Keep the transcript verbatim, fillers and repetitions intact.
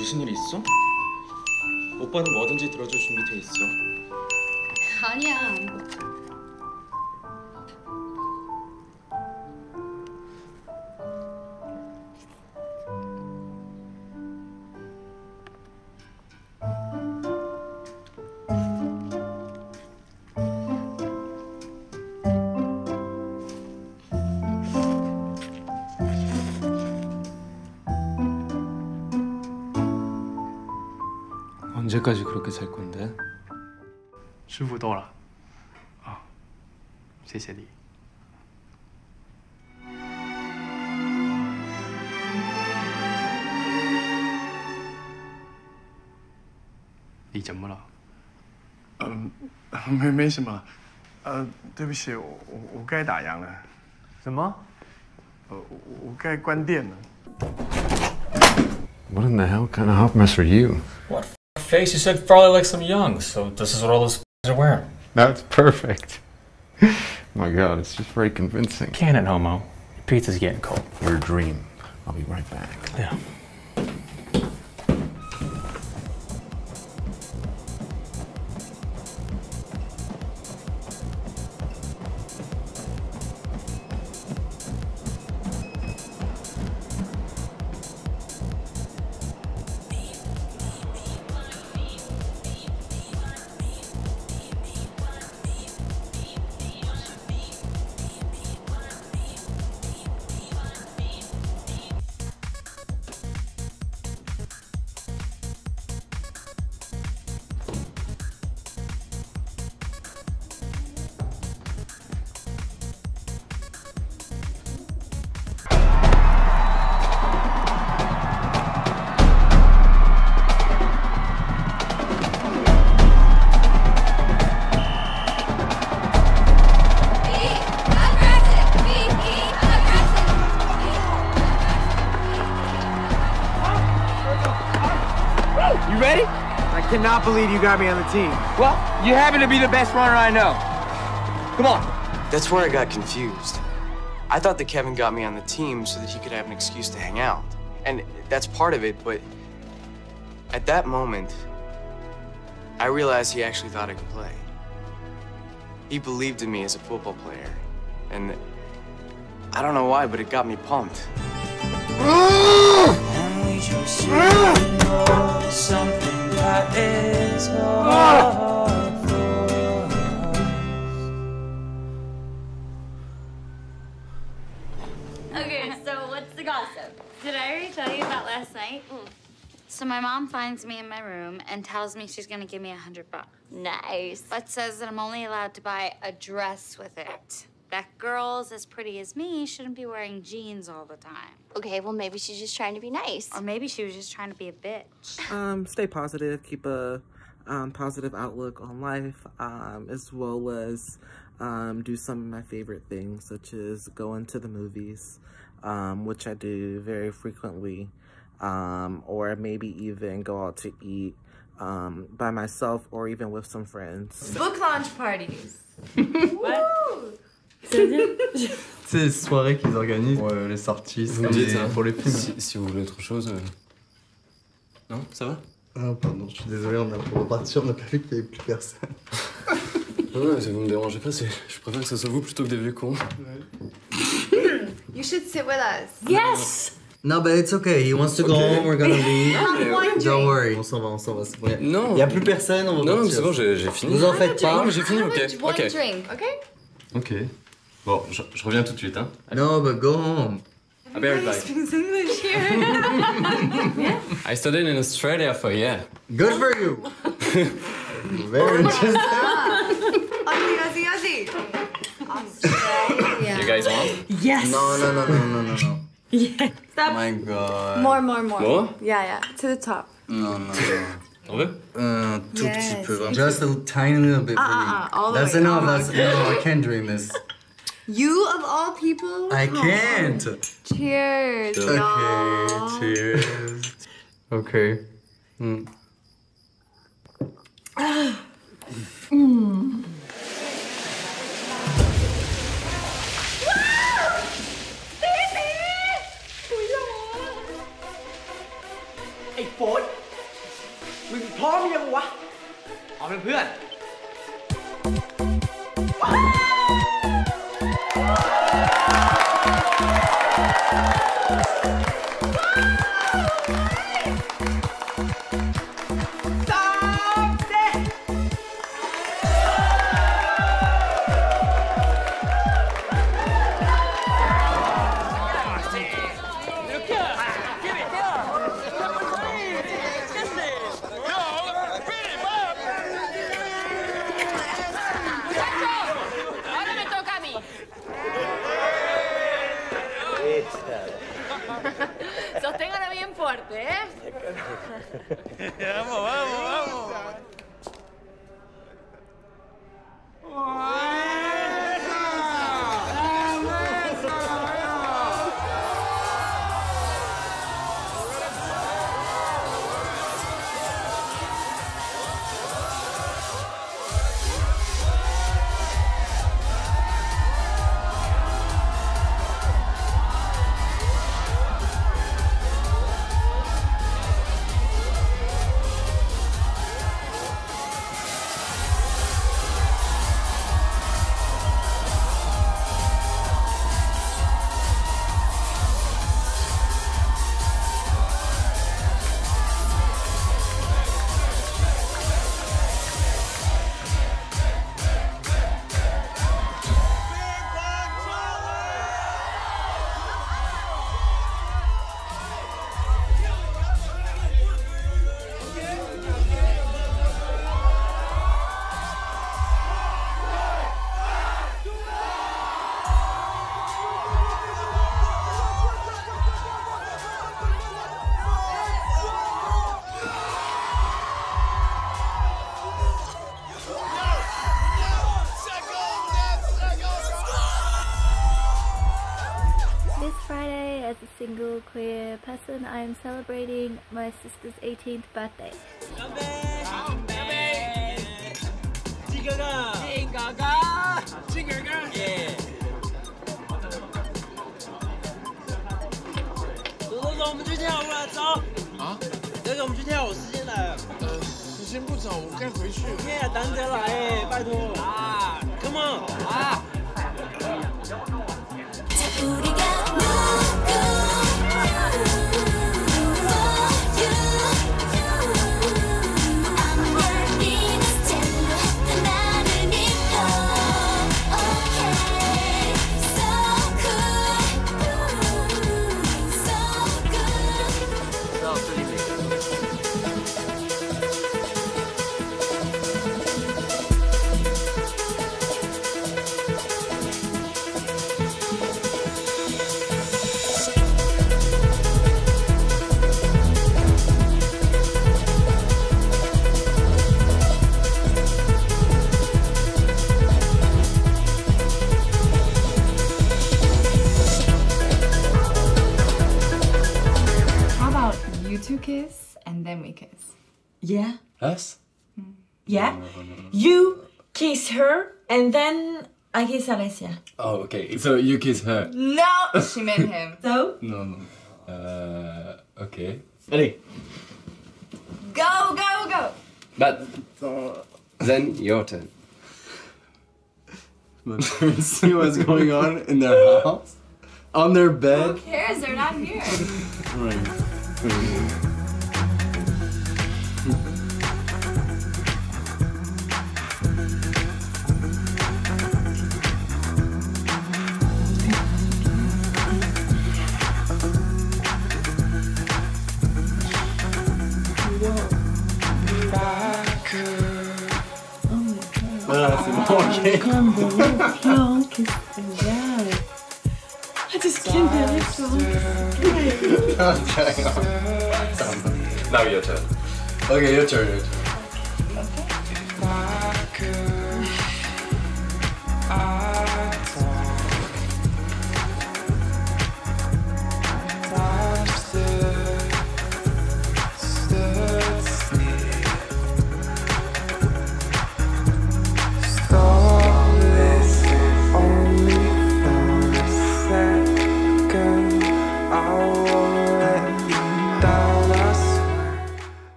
무슨 일 있어? 오빠는 뭐든지 들어줄 준비 돼 있어. 아니야. 언제까지 그렇게 살 건데? 시부 도라. 아, 세세리. 니怎么了? 음, 没没什么. 아, 对不起，我我该打烊了。什么？我我该关店了。 What in the hell kind of half mess are you? What? Face, you said probably like some young, so this is what all those are wearing. That's perfect. My god, it's just very convincing. Can it, homo. Pizza's getting cold. Your dream. I'll be right back. Yeah. I cannot believe you got me on the team. Well, you happen to be the best runner I know. Come on. That's where I got confused. I thought that Kevin got me on the team so that he could have an excuse to hang out. And that's part of it, but at that moment, I realized he actually thought I could play. He believed in me as a football player. And I don't know why, but it got me pumped. That is all for us. Okay, so what's the gossip? Did I already tell you about last night? Mm. So my mom finds me in my room and tells me she's gonna give me a hundred bucks. Nice. But says that I'm only allowed to buy a dress with it. That girls as pretty as me shouldn't be wearing jeans all the time. Okay, well, maybe she's just trying to be nice. Or maybe she was just trying to be a bitch. Um, stay positive. Keep a um, positive outlook on life, um, as well as um, do some of my favorite things, such as going to the movies, um, which I do very frequently, um, or maybe even go out to eat um, by myself or even with some friends. Book launch parties. What? C'est les soirées qu'ils organisent pour euh, les sorties, pour les films. Si, si vous voulez autre chose... Euh... Non, ça va? Ah pardon, je suis désolé, on a pour repartir, on a pas vu qu'il n'y avait plus personne. Ouais, si vous me dérangez pas, je préfère que ce soit vous plutôt que des vieux cons. Ouais. You should sit with us. Yes! No, but it's okay. He wants to go okay. Home. We're gonna leave. Don't worry. On s'en va, on s'en va. Ouais. Non. Y a plus personne, on va partir. Non, c'est bon, j'ai fini. Vous en faites pas. Non, j'ai fini, ok. One okay. Drink, ok? Ok. Bon, je, je reviens tout de suite, hein. No, but go home. I'll be right back. Speaks English here. Yeah. I studied in Australia for a year. Good for you. Very interesting. Aussie, Aussie, Aussie. Australia. You guys want? Yes. No, no, no, no, no, no, no. Yeah. Stop. Oh my god. More, more, more. More? Yeah, yeah. To the top. No, no, no. Uh, tout yes. Petit peu. Just a tiny little bit. Uh, uh, uh, that's way. Enough. That's no, I can't drink this. You of all people? I can't. Oh. Cheers. Okay. No. Cheers. Okay. Mm. Mm. อ้โฟนมึงพร้อมยังวะเอาเป็นเพื่อนSosténgala bien fuerte, ¿eh? Vamos, vamos, vamos. As a single queer person, I am celebrating my sister's eighteenth birthday. Come on. You two kiss, and then we kiss. Yeah. Us? Mm. Yeah. You kiss her, and then I kiss Alessia. Oh, okay. So you kiss her. No! She meant him. So? No, no. Uh, okay. Allez. Go, go, go! But then your turn. See what's going on in their house? On their bed? Who cares? They're not here. Right. Mm-hmm. Oh my god. I just can't hear it so Now your turn. Okay, your turn. Okay.